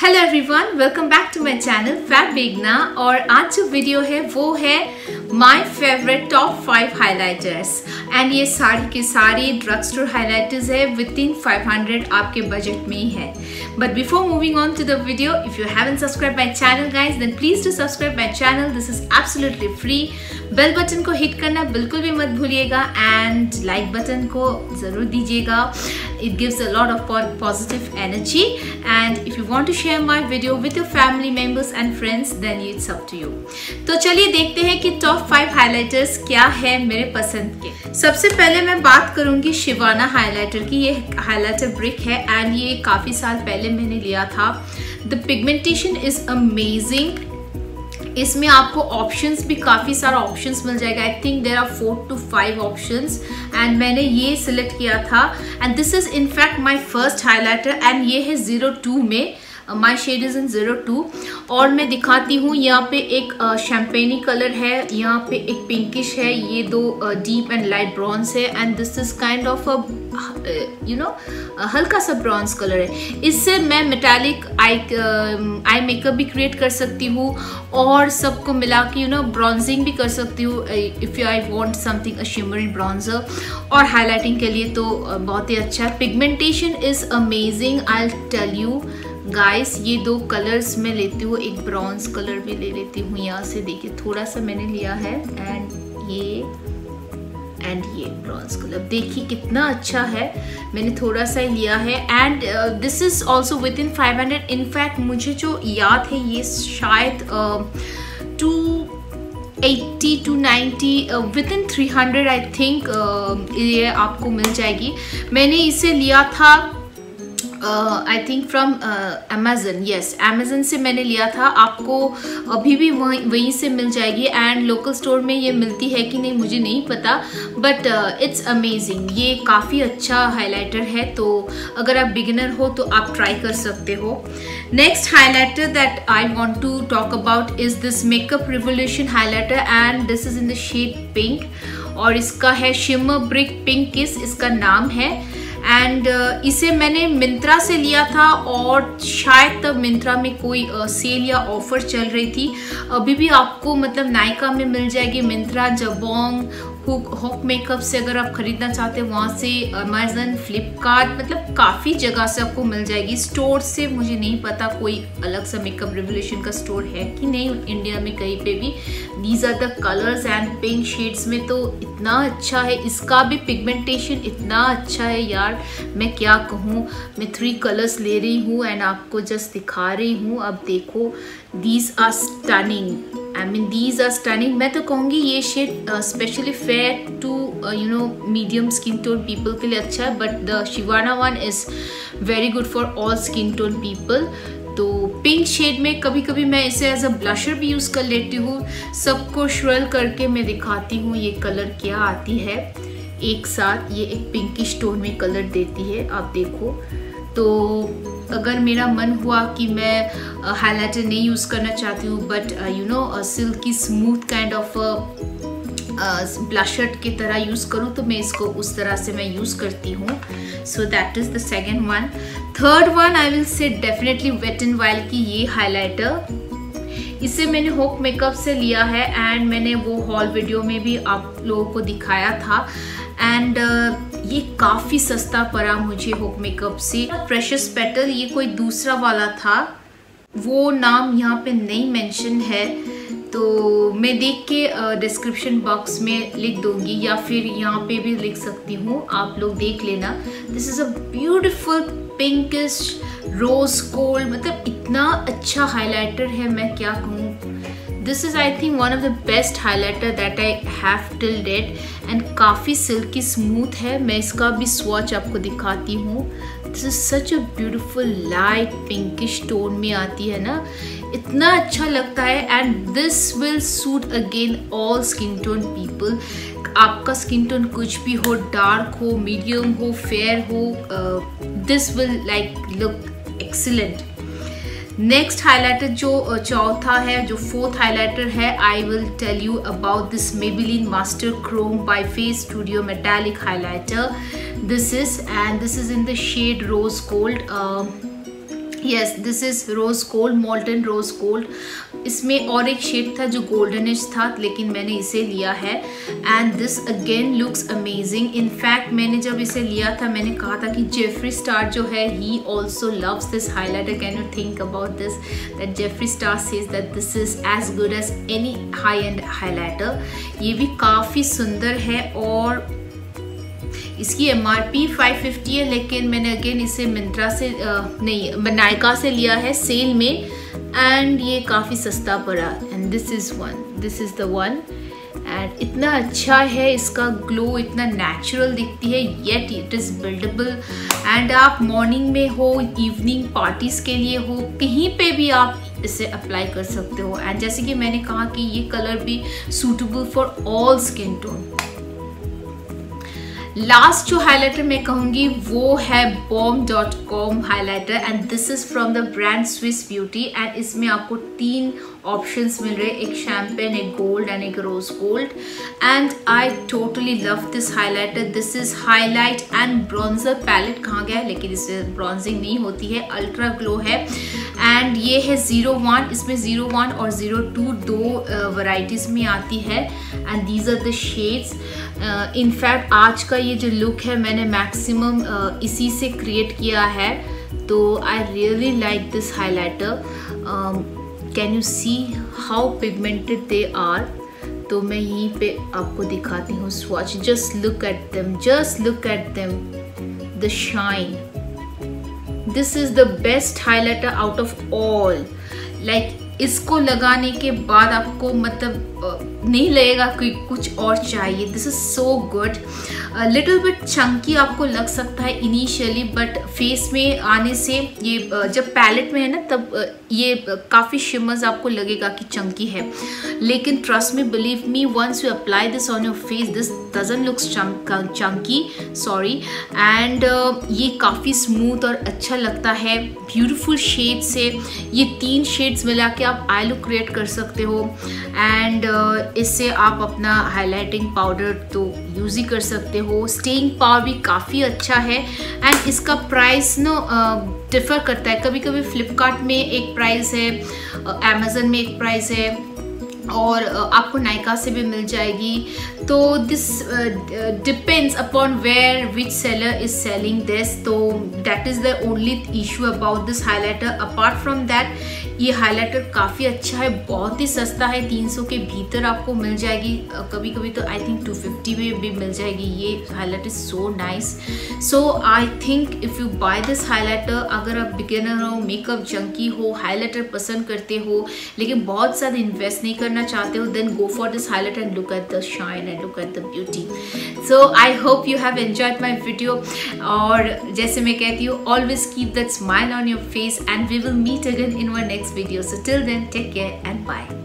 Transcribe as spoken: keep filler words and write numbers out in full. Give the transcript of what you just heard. Hello everyone, welcome back to my channel fab मेघना। और आज जो वीडियो है वो है my favourite top five highlighters. And ये सारी की सारी ड्रग स्टोर हाइलाइटर्स है, विद इन फाइव हंड्रेड आपके बजट में ही है। But before moving on to the video, if you haven't subscribe my channel guys then please to subscribe my channel, this is absolutely free. Bell button को hit करना बिल्कुल भी मत भूलिएगा एंड लाइक बटन को ज़रूर दीजिएगा। It gives a lot of positive energy and if you want to share my video with your family members and friends then it's up to you. तो चलिए देखते हैं कि टॉप फाइव हाइलाइटर्स क्या है मेरे पसंद के। सबसे पहले मैं बात करूंगी शिवाना हाइलाइटर की। ये हाइलाइटर ब्रिक है एंड ये काफ़ी साल पहले मैंने लिया था। The pigmentation is amazing. इसमें आपको ऑप्शंस भी काफ़ी सारा ऑप्शंस मिल जाएगा। I think there are four to five options and मैंने ये सिलेक्ट किया था and this is in fact my first highlighter and ये है ज़ीरो टू में। My shade is in zero two और मैं दिखाती हूँ। यहाँ पे एक शैम्पेनी कलर है, यहाँ पे एक पिंकिश है, ये दो डीप एंड लाइट ब्राउन्स है and this is kind of a you know हल्का सा ब्राउन्स कलर है। इससे मैं मेटालिक आई आई मेकअप भी क्रिएट कर सकती हूँ और सबको मिला के यू नो ब्राउन्जिंग भी कर सकती हूँ। If you I want something a shimmering bronzer और हाईलाइटिंग के लिए तो बहुत ही अच्छा है। Pigmentation is amazing, I tell you guys. ये दो कलर्स मैं लेती हूँ, एक ब्राउन्स कलर भी ले लेती हूँ। यहाँ से देखिए थोड़ा सा मैंने लिया है एंड ये एंड ये ब्राउन्स कलर देखिए कितना अच्छा है। मैंने थोड़ा सा लिया है and this is also within five hundred. In fact मुझे जो याद है ये शायद two eighty to ninety within three hundred I think ये आपको मिल जाएगी। मैंने इसे लिया था I think from Amazon. Yes, Amazon से मैंने लिया था। आपको अभी भी वहीं वहीं से मिल जाएगी एंड लोकल स्टोर में ये मिलती है कि नहीं मुझे नहीं पता, बट इट्स अमेजिंग। ये काफ़ी अच्छा हाइलाइटर है, तो अगर आप बिगिनर हो तो आप ट्राई कर सकते हो। Next highlighter that I want to talk about is this makeup revolution highlighter and this is in the shade pink और इसका है शिमर ब्रिक पिंक किस इसका नाम है। एंड uh, इसे मैंने मिंत्रा से लिया था और शायद तब मिंत्रा में कोई uh, सेल या ऑफ़र चल रही थी। अभी भी आपको मतलब नायका में मिल जाएगी। मिंत्रा, जबोंग, हुक हुक मेकअप से अगर आप ख़रीदना चाहते हैं वहाँ से, अमेजन, फ्लिपकार्ट, मतलब काफ़ी जगह से आपको मिल जाएगी। स्टोर से मुझे नहीं पता कोई अलग सा मेकअप रिवोल्यूशन का स्टोर है कि नहीं इंडिया में कहीं पे भी। These are the colours and pink shades में तो इतना अच्छा है। इसका भी पिगमेंटेशन इतना अच्छा है यार, मैं क्या कहूँ। मैं थ्री कलर्स ले रही हूँ एंड आपको जस्ट दिखा रही हूँ। अब देखो, these are stunning, I mean these are stunning. मैं तो कहूँगी ये shade specially fair to you know medium skin tone people के लिए अच्छा है, बट द शिवाना one is very good for all skin tone people. तो पिंक शेड में कभी कभी मैं इसे एज अ ब्लशर भी यूज़ कर लेती हूँ। सबको श्रल करके मैं दिखाती हूँ ये कलर क्या आती है एक साथ। ये एक पिंकिश टोन में कलर देती है, आप देखो। तो अगर मेरा मन हुआ कि मैं हाइलाइटर uh, नहीं यूज़ करना चाहती हूँ, but you know silky smooth kind of blusher की तरह यूज़ करूँ, तो मैं इसको उस तरह से मैं यूज़ करती हूँ। So that is the second one. Third one I will say definitely wait and wild की ये हाइलाइटर। इसे मैंने होक मेकअप से लिया है एंड मैंने वो हॉल वीडियो में भी आप लोगों को दिखाया था एंड uh, ये काफ़ी सस्ता पड़ा मुझे होक मेकअप से। प्रेशियस पेटल, ये कोई दूसरा वाला था, वो नाम यहाँ पे नहीं मेंशन है, तो मैं देख के डिस्क्रिप्शन बॉक्स में लिख दूँगी या फिर यहाँ पे भी लिख सकती हूँ, आप लोग देख लेना। This is a beautiful pinkish rose gold, मतलब इतना अच्छा हाइलाइटर है, मैं क्या कहूँ। This is I think one of the best highlighter that I have till date and काफ़ी सिल्की स्मूथ है। मैं इसका भी स्वॉच आपको दिखाती हूँ। This is such a beautiful light pinkish tone में आती है ना, इतना अच्छा लगता है and this will suit again all skin tone people. आपका स्किन टोन कुछ भी हो, डार्क हो, मीडियम हो, फेयर हो, this will like look excellent. Next highlighter जो चौथा है, जो फोर्थ हाइलाइटर है, I will tell you about this Maybelline master Chrome by face studio metallic highlighter. This is and this is in the shade rose gold. yes, this is rose gold, molten rose gold. इसमें और एक shade था जो goldenish था, लेकिन मैंने इसे लिया है. And this again looks amazing. In fact मैंने जब इसे लिया था मैंने कहा था कि जेफरी स्टार जो है, ही also loves this highlighter. Can you think about this, that Jeffree Star says that this is as good as any high end highlighter. ये भी काफ़ी सुंदर है और इसकी M R P five fifty है, लेकिन मैंने अगेन इसे मिंत्रा से आ, नहीं नायका से लिया है सेल में. एंड ये काफ़ी सस्ता पड़ा. And this is one this is the one. And इतना अच्छा है, इसका ग्लो इतना नेचुरल दिखती है, yet it is buildable. And आप मॉर्निंग में हो, इवनिंग पार्टीज़ के लिए हो, कहीं पे भी आप इसे अप्लाई कर सकते हो. एंड जैसे कि मैंने कहा कि ये कलर भी suitable for all skin tone. Last जो हाईलाइटर मैं कहूँगी वो है bomb dot com highlighter. And this is from the brand Swiss Beauty. And इसमें आपको तीन ऑप्शंस मिल रहे, एक शैम्पेन, एक गोल्ड एंड एक rose gold. And I totally love this highlighter. This is highlight and bronzer palette. कहाँ गया है, लेकिन इसमें ब्रॉन्जिंग नहीं होती है, अल्ट्रा ग्लो है. एंड ये है ज़ीरो वन. इसमें ज़ीरो वन और ज़ीरो टू दो वराइटीज़ में आती है. And these are the shades. In fact आज का ये जो लुक है मैंने मैक्सिमम uh, इसी से क्रिएट किया है. तो I really like this highlighter. Can you see how pigmented they are. तो मैं यहीं पे आपको दिखाती हूँ swatch. Just look at them, just look at them, the shine. This is the best highlighter out of all. Like इसको लगाने के बाद आपको मतलब नहीं लगेगा कि कुछ और चाहिए. This is so good. Little bit chunky आपको लग सकता है इनिशियली, बट फेस में आने से ये uh, जब पैलेट में है ना तब uh, ये uh, काफ़ी शिमर्स आपको लगेगा कि चंकी है. लेकिन trust me, believe me, once you apply this on your face, this doesn't looks chunky, sorry. And ये काफ़ी स्मूथ और अच्छा लगता है. ब्यूटीफुल शेड से ये तीन शेड्स मिला के आप आई लुक क्रिएट कर सकते हो. एंड uh, इससे आप अपना हाईलाइटिंग पाउडर तो यूज़ ही कर सकते हो. स्टेइंग पावर भी काफ़ी अच्छा है. एंड इसका प्राइस नो डिफ़र uh, करता है. कभी कभी फ्लिपकार्ट में एक प्राइस है, अमेज़न uh, में एक प्राइस है, और आपको नायका से भी मिल जाएगी. तो this depends upon where which seller is selling this. तो that is the only issue about this highlighter. Apart from that, ये हाईलाइटर काफ़ी अच्छा है, बहुत ही सस्ता है. तीन सौ के भीतर आपको मिल जाएगी, कभी कभी तो आई थिंक टू फिफ्टी में भी मिल जाएगी. ये highlighter is so nice. So I think if you buy this highlighter, अगर आप बिगिनर हो, मेकअप जंकी हो, हाईलाइटर पसंद करते हो लेकिन बहुत ज़्यादा इन्वेस्ट नहीं करना चाहते हो, then go for this highlight and look at the shine and look at the beauty. So I hope you have enjoyed my video. और जैसे मैं कहती हूँ, always keep that smile on your face and we will meet again in our next video. So till then, take care and bye.